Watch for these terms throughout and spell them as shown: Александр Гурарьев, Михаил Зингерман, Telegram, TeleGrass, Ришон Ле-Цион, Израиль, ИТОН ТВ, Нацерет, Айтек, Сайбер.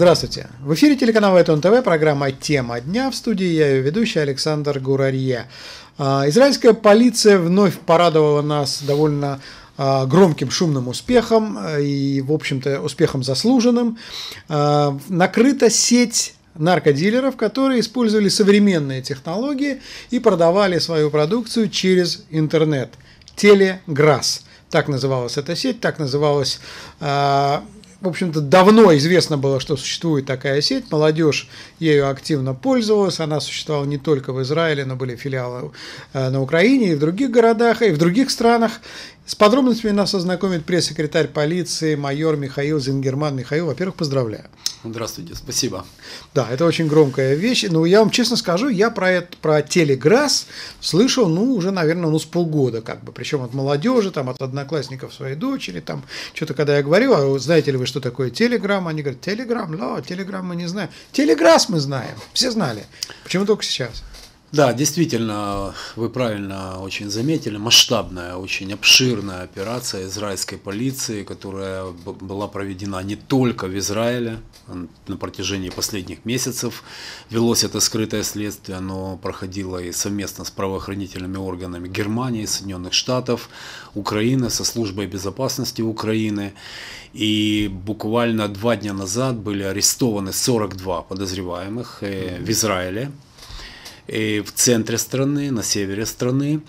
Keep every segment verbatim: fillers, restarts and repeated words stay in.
Здравствуйте! В эфире телеканала ИТОН ТВ, программа «Тема дня». В студии я, ее ведущий, Александр Гурарьев. Израильская полиция вновь порадовала нас довольно громким шумным успехом и, в общем-то, успехом заслуженным. Накрыта сеть наркодилеров, которые использовали современные технологии и продавали свою продукцию через интернет. TeleGrass. Так называлась эта сеть, так называлась... В общем-то, давно известно было, что существует такая сеть, молодежь ею активно пользовалась, она существовала не только в Израиле, но были филиалы на Украине и в других городах, и в других странах. С подробностями нас ознакомит пресс-секретарь полиции майор Михаил Зингерман. Михаил, во-первых, поздравляю. Здравствуйте, спасибо. Да, это очень громкая вещь. Но я вам честно скажу, я про это, про TeleGrass слышал, ну, уже, наверное, ну, с полгода, как бы. Причем от молодежи, там, от одноклассников своей дочери, там, что-то, когда я говорил, а знаете ли вы, что такое Telegram? Они говорят, Telegram, да, Telegram мы не знаем. TeleGrass мы знаем, все знали. Почему только сейчас? Да, действительно, вы правильно очень заметили, масштабная, очень обширная операция израильской полиции, которая была проведена не только в Израиле, на протяжении последних месяцев велось это скрытое следствие, оно проходило и совместно с правоохранительными органами Германии, Соединенных Штатов, Украины, со службой безопасности Украины. И буквально два дня назад были арестованы сорок два подозреваемых в Израиле. И в центре страны, на севере страны.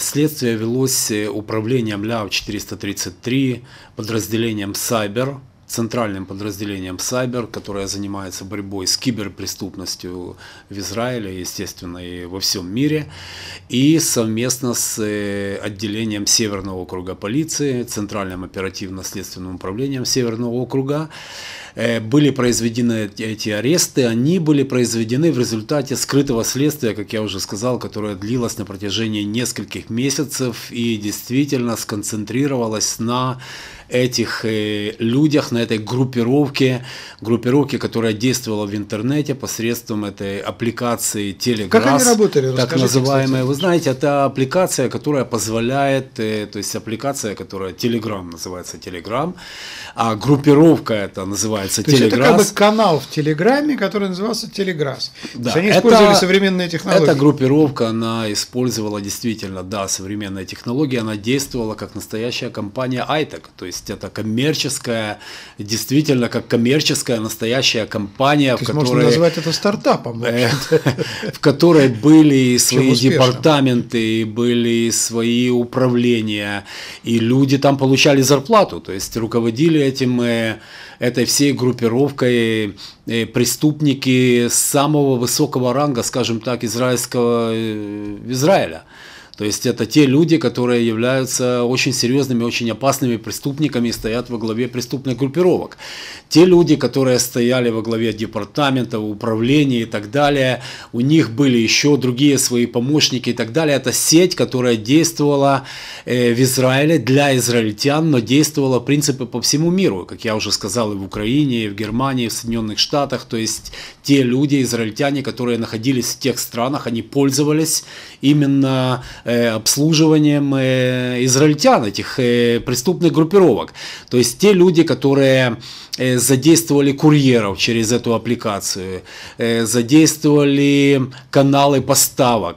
Следствие велось управлением Л А У четыреста тридцать три, подразделением «Сайбер», центральным подразделением «Сайбер», которое занимается борьбой с киберпреступностью в Израиле, естественно, и во всем мире, и совместно с отделением Северного округа полиции, Центральным оперативно-следственным управлением Северного округа. Были произведены эти аресты, они были произведены в результате скрытого следствия, как я уже сказал, которое длилось на протяжении нескольких месяцев и действительно сконцентрировалось на этих людях, на этой группировке, группировке, которая действовала в интернете посредством этой аппликации TeleGrass. Как они работали? Так называемая, вы знаете, это аппликация, которая позволяет, то есть аппликация, которая Telegram называется, Telegram, а группировка это называется То есть это как бы канал в Телеграме, который назывался TeleGrass. Да, они использовали это, современные технологии. Эта группировка, она использовала действительно, да, современные технологии, она действовала как настоящая компания Айтек. То есть это коммерческая, действительно как коммерческая настоящая компания. То есть в которой, можно назвать это стартапом. В которой были свои департаменты, были свои управления, и люди там получали зарплату, то есть руководили этим, этой всей группировкой преступники самого высокого ранга, скажем так, израильского Израиля. То есть это те люди, которые являются очень серьезными, очень опасными преступниками и стоят во главе преступных группировок. Те люди, которые стояли во главе департамента, управления и так далее, у них были еще другие свои помощники и так далее. Это сеть, которая действовала в Израиле для израильтян, но действовала в принципе по всему миру, как я уже сказал, и в Украине, и в Германии, и в Соединенных Штатах. То есть те люди, израильтяне, которые находились в тех странах, они пользовались именно... обслуживанием израильтян, этих преступных группировок. То есть те люди, которые задействовали курьеров через эту аппликацию, задействовали каналы поставок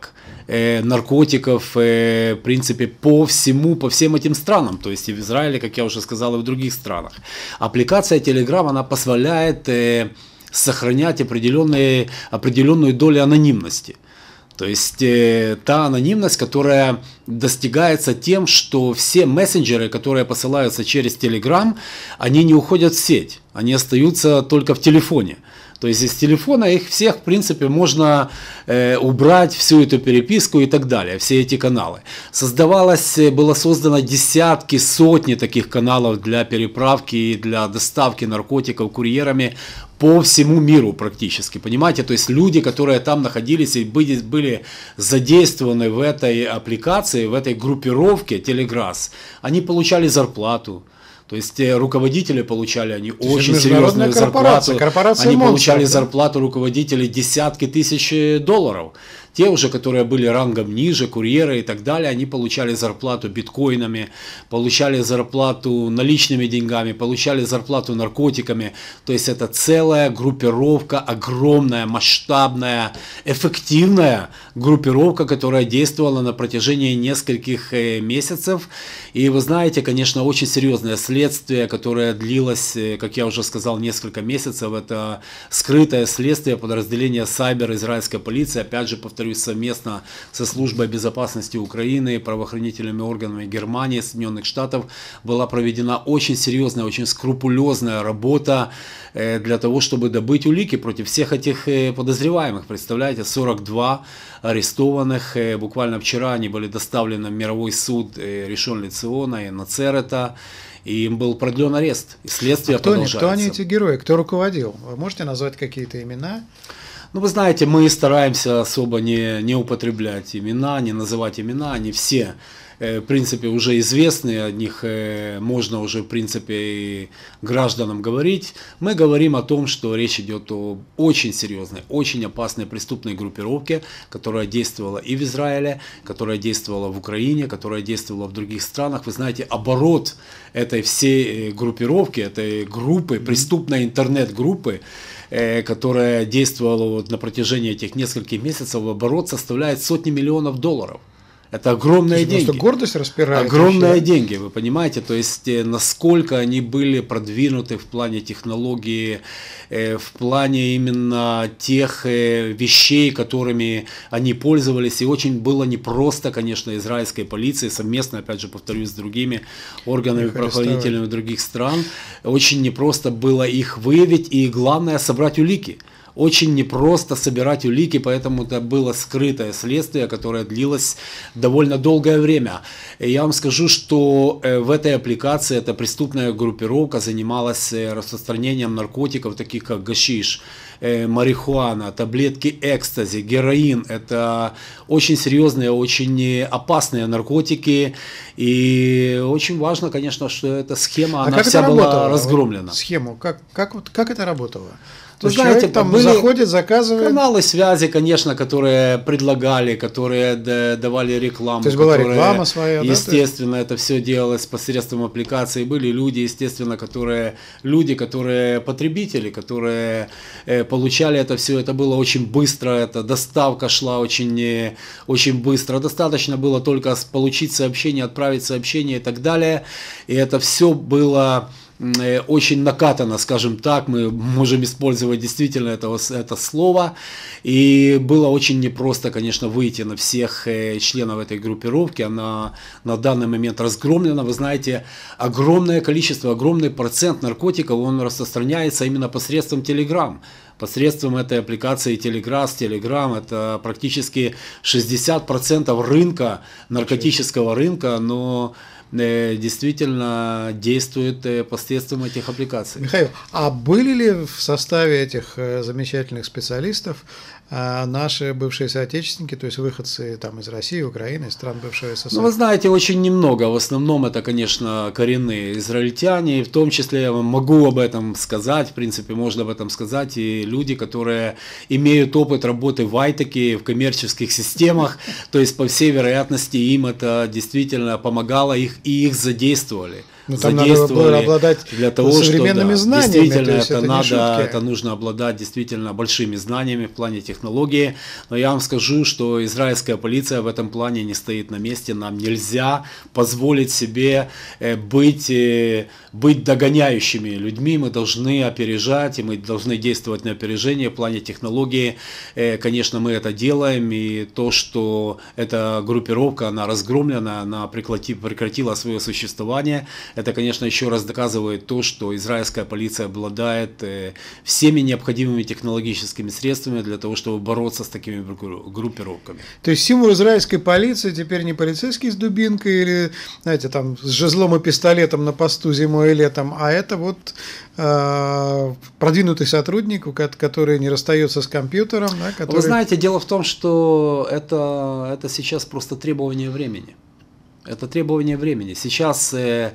наркотиков, в принципе, по всему, по всем этим странам, то есть и в Израиле, как я уже сказал, и в других странах. Аппликация Telegram, она позволяет сохранять определенные, определенную долю анонимности. То есть э, та анонимность, которая достигается тем, что все мессенджеры, которые посылаются через Telegram, они не уходят в сеть, они остаются только в телефоне. То есть из телефона их всех, в принципе, можно э, убрать, всю эту переписку и так далее, все эти каналы. Создавалось, было создано десятки, сотни таких каналов для переправки и для доставки наркотиков курьерами по всему миру практически, понимаете? То есть люди, которые там находились и были, были задействованы в этой аппликации, в этой группировке TeleGrass, они получали зарплату. То есть руководители получали, они То очень серьезную корпорация, зарплату, корпорация они Монстр, получали да? зарплату руководителей десятки тысяч долларов. Те уже, которые были рангом ниже, курьеры и так далее, они получали зарплату биткоинами, получали зарплату наличными деньгами, получали зарплату наркотиками. То есть это целая группировка, огромная, масштабная, эффективная группировка, которая действовала на протяжении нескольких месяцев. И вы знаете, конечно, очень серьезное следствие, которое длилось, как я уже сказал, несколько месяцев. Это скрытое следствие подразделения Сайбер израильской полиции, опять же, повторюсь, совместно со службой безопасности Украины, правоохранительными органами Германии, Соединенных Штатов была проведена очень серьезная, очень скрупулезная работа для того, чтобы добыть улики против всех этих подозреваемых. Представляете, сорок два арестованных, буквально вчера они были доставлены в мировой суд Ришон Ле-Циона и Нацерета. И им был продлен арест. Следствие а кто продолжается. Они, кто они эти герои? Кто руководил? Вы можете назвать какие-то имена? Ну, вы знаете, мы стараемся особо не, не употреблять имена, не называть имена. Они все, в принципе, уже известны. О них можно уже, в принципе, и гражданам говорить. Мы говорим о том, что речь идет о очень серьезной, очень опасной преступной группировке, которая действовала и в Израиле, которая действовала в Украине, которая действовала в других странах. Вы знаете, оборот этой всей группировки, этой группы, преступной интернет-группы, которая действовала вот на протяжении этих нескольких месяцев, оборот составляет сотни миллионов долларов. Это огромные деньги. Просто гордость распирает. Огромные деньги, вы понимаете, то есть насколько они были продвинуты в плане технологии, в плане именно тех вещей, которыми они пользовались. И очень было непросто, конечно, израильской полиции совместно, опять же, повторюсь, с другими органами правоохранительными других стран. Очень непросто было их выявить и, главное, собрать улики. Очень непросто собирать улики, поэтому это было скрытое следствие, которое длилось довольно долгое время. И я вам скажу, что в этой аппликации эта преступная группировка занималась распространением наркотиков, таких как гашиш, марихуана, таблетки экстази, героин. Это очень серьезные, очень опасные наркотики. И очень важно, конечно, что эта схема, а она вся была разгромлена. Вот схему, как, как, вот, как это работало? То есть знаете, человек там были, заходит, заказывает. Каналы связи, конечно, которые предлагали, которые давали рекламу. То есть была которые, реклама своя. Естественно, да, это все делалось посредством аппликации. Были люди, естественно, которые, люди, которые потребители, которые э, получали это все. Это было очень быстро, это доставка шла очень, очень быстро. Достаточно было только получить сообщение, отправить сообщение и так далее. И это все было очень накатано, скажем так, мы можем использовать действительно это, это слово. И было очень непросто, конечно, выйти на всех членов этой группировки. Она на данный момент разгромлена. Вы знаете, огромное количество, огромный процент наркотиков, он распространяется именно посредством Telegram. Посредством этой аппликации TeleGrass, Telegram, это практически шестьдесят процентов рынка, наркотического рынка, но действительно действует посредством этих аппликаций. Михаил, а были ли в составе этих замечательных специалистов наши бывшие соотечественники, то есть выходцы там, из России, Украины, из стран бывшего СССР? Ну, вы знаете, очень немного. В основном это, конечно, коренные израильтяне. И в том числе я вам могу об этом сказать, в принципе, можно об этом сказать. И люди, которые имеют опыт работы в Айтеке, в коммерческих системах, то есть, по всей вероятности, им это действительно помогало, их и их задействовали. Но там задействовали надо обладать для того, современными что, да, знаниями. Действительно, это, это, надо, это нужно обладать действительно большими знаниями в плане технологии. Но я вам скажу, что израильская полиция в этом плане не стоит на месте. Нам нельзя позволить себе быть, быть догоняющими людьми. Мы должны опережать, и мы должны действовать на опережение в плане технологии. Конечно, мы это делаем. И то, что эта группировка, она разгромлена, она прекратила свое существование, это, конечно, еще раз доказывает то, что израильская полиция обладает всеми необходимыми технологическими средствами для того, чтобы бороться с такими группировками. То есть символ израильской полиции теперь не полицейский с дубинкой или, знаете, там с жезлом и пистолетом на посту зимой и летом, а это вот э, продвинутый сотрудник, который не расстается с компьютером. Да, который... Вы знаете, дело в том, что это, это сейчас просто требование времени. Это требование времени. Сейчас э,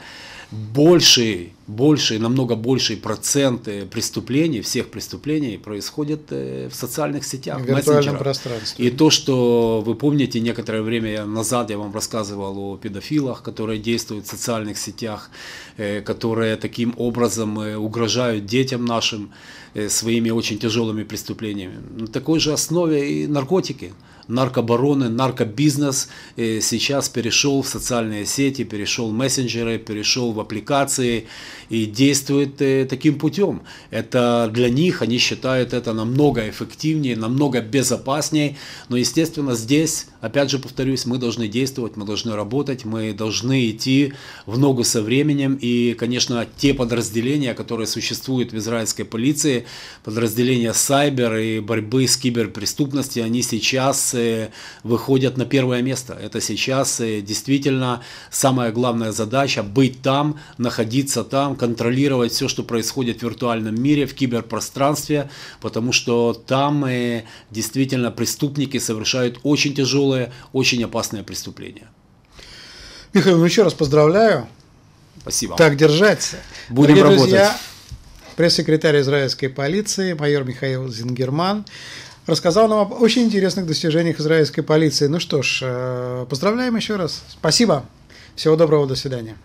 больший, больше, намного больший процент преступлений, всех преступлений происходит в социальных сетях, в виртуальном пространстве. И то, что вы помните, некоторое время назад я вам рассказывал о педофилах, которые действуют в социальных сетях, которые таким образом угрожают детям нашим своими очень тяжелыми преступлениями. На такой же основе и наркотики. Наркобароны, наркобизнес сейчас перешел в социальные сети, перешел в мессенджеры, перешел в аппликации и действует таким путем. Это для них, они считают это намного эффективнее, намного безопаснее. Но, естественно, здесь, опять же повторюсь, мы должны действовать, мы должны работать, мы должны идти в ногу со временем. И, конечно, те подразделения, которые существуют в израильской полиции, подразделения сайбер и борьбы с киберпреступностью, они сейчас выходят на первое место. Это сейчас действительно самая главная задача — быть там, находиться там, контролировать все, что происходит в виртуальном мире, в киберпространстве, потому что там действительно преступники совершают очень тяжелые, очень опасные преступления. Михаил, ну еще раз поздравляю. Спасибо. Так держать. Будем Дорогие работать. Друзья, пресс-секретарь израильской полиции, майор Михаил Зингерман, рассказал нам об очень интересных достижениях израильской полиции. Ну что ж, поздравляем еще раз. Спасибо. Всего доброго. До свидания.